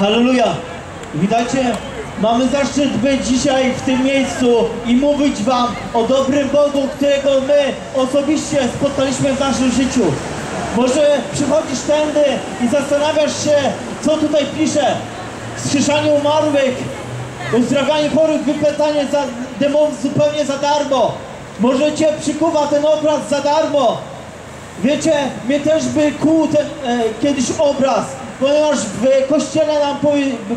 Halleluja! Witajcie? Mamy zaszczyt być dzisiaj w tym miejscu i mówić wam o dobrym Bogu, którego my osobiście spotkaliśmy w naszym życiu. Może przychodzisz tędy i zastanawiasz się, co tutaj pisze. Wskrzeszanie umarłych, uzdrawianie chorych, wypędzanie demonów zupełnie za darmo. Może cię przykuwa ten obraz za darmo. Wiecie, mnie też by kuł ten kiedyś obraz, ponieważ w kościele nam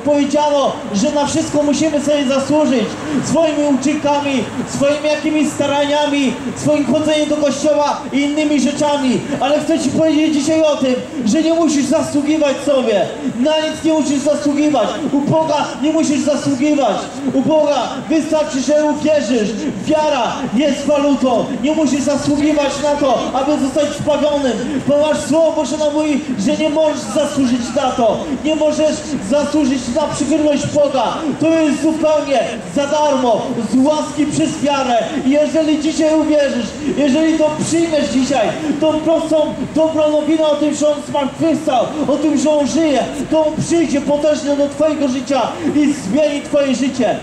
powiedziano, że na wszystko musimy sobie zasłużyć. Swoimi uczynkami, swoimi jakimiś staraniami, swoim chodzeniem do kościoła i innymi rzeczami. Ale chcę ci powiedzieć dzisiaj o tym, że nie musisz zasługiwać sobie. Na nic nie musisz zasługiwać. U Boga nie musisz zasługiwać. U Boga wystarczy, że uwierzysz. Wiara jest walutą. Nie musisz zasługiwać na to, aby zostać zbawionym. Ponieważ Słowo Boże nam mówi, że nie możesz zasłużyć na to. Nie możesz zasłużyć na przychylność Boga. To jest zupełnie za darmo, z łaski przez wiarę. I jeżeli dzisiaj uwierzysz, jeżeli to przyjmiesz dzisiaj, tą prostą, dobrą nowinę o tym, że On zmartwychwstał, o tym, że On żyje, to On przyjdzie potężnie do twojego życia i zmieni twoje życie.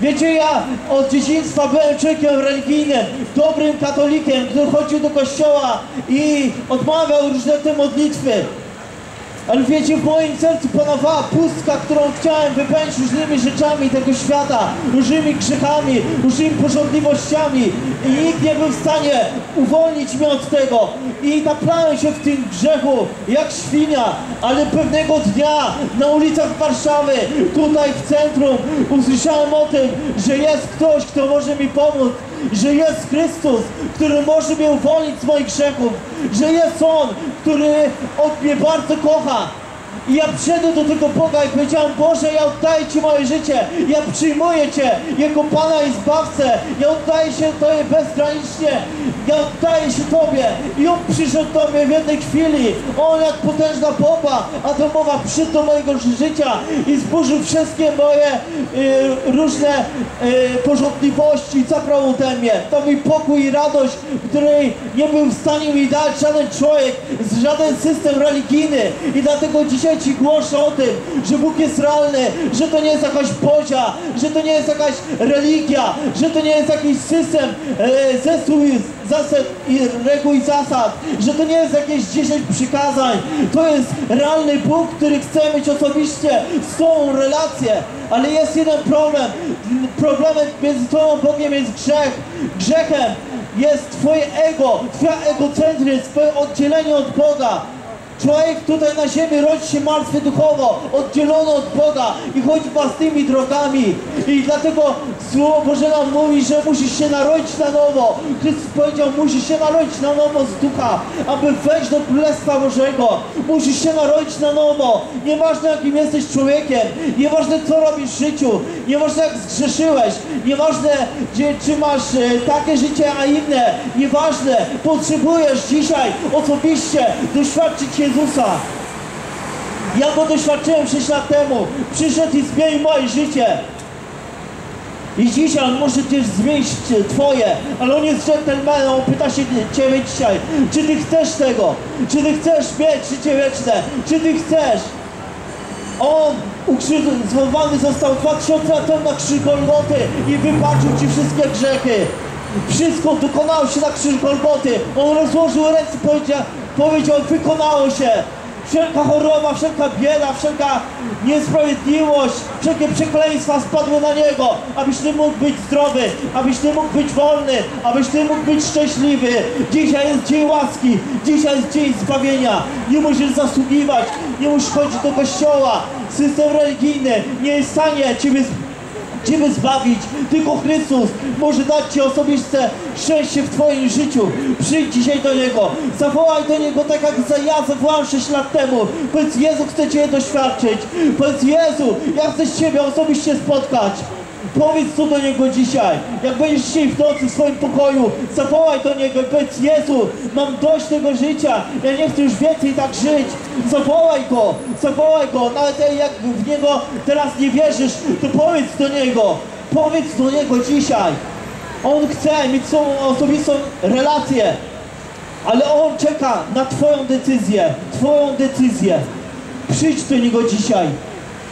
Wiecie, ja od dzieciństwa byłem człowiekiem religijnym, dobrym katolikiem, który chodził do kościoła i odmawiał różne te modlitwy. Ale wiecie, w moim sercu panowała pustka, którą chciałem wypełnić różnymi rzeczami tego świata, różnymi grzechami, różnymi porządliwościami i nikt nie był w stanie uwolnić mnie od tego. I naplałem się w tym grzechu jak świnia, ale pewnego dnia na ulicach Warszawy, tutaj w centrum, usłyszałem o tym, że jest ktoś, kto może mi pomóc, że jest Chrystus, który może mnie uwolnić z moich grzechów, że jest On, który od mnie bardzo kocha. I ja przyszedłem do tego Boga i powiedziałem: Boże, ja oddaję Ci moje życie, ja przyjmuję Cię jako Pana i Zbawcę, ja oddaję się Tobie bezgranicznie, ja oddaję się Tobie. I On przyszedł do mnie w jednej chwili, On jak potężna bomba atomowa przyszedł do mojego życia i zburzył wszystkie moje różne porządliwości i zabrał ode mnie. To mi pokój i radość, której nie był w stanie mi dać żaden człowiek, żaden system religijny. I dlatego dzisiaj Ci głoszę o tym, że Bóg jest realny, że to nie jest jakaś bozia, że to nie jest jakaś religia, że to nie jest jakiś system reguł i zasad, że to nie jest jakieś 10 przykazań. To jest realny Bóg, który chce mieć osobiście z Tobą relację. Ale jest jeden problem. Problemem między Tobą a Bogiem jest grzech. Grzechem jest Twoje ego, Twoja egocentryzm, Twoje oddzielenie od Boga. Człowiek tutaj na ziemi rodzi się martwy duchowo, oddzielony od Boga i chodzi własnymi drogami. I dlatego Słowo Boże nam mówi, że musisz się narodzić na nowo. Chrystus powiedział: musisz się narodzić na nowo z ducha, aby wejść do Królestwa Bożego. Musisz się narodzić na nowo. Nieważne jakim jesteś człowiekiem, nieważne co robisz w życiu, nieważne jak zgrzeszyłeś, nieważne czy masz takie życie, a inne, nieważne, potrzebujesz dzisiaj osobiście doświadczyć Jezusa. Ja go doświadczyłem 6 lat temu. Przyszedł i zmienił moje życie. I dzisiaj On może też zmienić Twoje. Ale On jest dżentelmenem. On pyta się Ciebie dzisiaj: czy Ty chcesz tego? Czy Ty chcesz mieć życie wieczne? Czy Ty chcesz? On ukrzyżowany został 2000 lat temu na krzyż Golgoty i wybaczył Ci wszystkie grzechy. Wszystko dokonało się na krzyż Golgoty. On rozłożył ręce i powiedział: wykonało się. Wszelka choroba, wszelka bieda, wszelka niesprawiedliwość, wszelkie przekleństwa spadły na Niego, abyś Ty mógł być zdrowy, abyś Ty mógł być wolny, abyś Ty mógł być szczęśliwy. Dzisiaj jest dzień łaski, dzisiaj jest dzień zbawienia. Nie musisz zasługiwać, nie musisz chodzić do kościoła. System religijny nie jest w stanie Ciebie zbawić, tylko Chrystus może dać Ci osobiste szczęście w Twoim życiu. Przyjdź dzisiaj do Niego, zawołaj do Niego tak jak ja zawołałem 6 lat temu. Powiedz: Jezu, chcę Cię doświadczyć. Powiedz: Jezu, ja chcę Ciebie osobiście spotkać. Powiedz to do Niego dzisiaj. Jak będziesz dzisiaj w nocy w swoim pokoju, zawołaj do Niego i powiedz: Jezu, mam dość tego życia, ja nie chcę już więcej tak żyć. Zawołaj Go, nawet jak w Niego teraz nie wierzysz, to powiedz do Niego dzisiaj. On chce mieć swoją osobistą relację, ale On czeka na Twoją decyzję. Przyjdź do Niego dzisiaj.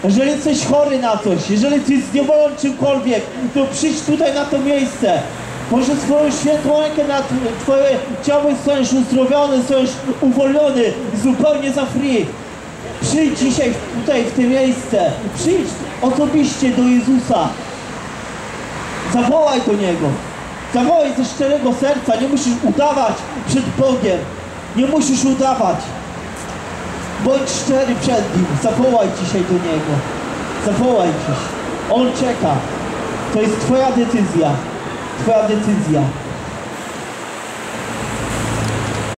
Jeżeli jesteś chory na coś, jeżeli jesteś zniewolony czymkolwiek, to przyjdź tutaj na to miejsce. Może swoją świętą rękę na twoje ciało zostaniesz uzdrowiony, zostaniesz uwolniony zupełnie za free. Przyjdź dzisiaj tutaj, w tym miejsce. Przyjdź osobiście do Jezusa. Zawołaj do Niego. Zawołaj ze szczerego serca. Nie musisz udawać przed Bogiem. Nie musisz udawać. Bądź szczery przed Nim. Zawołaj dzisiaj do Niego. Zawołaj dziś. On czeka. To jest twoja decyzja. Twoja decyzja.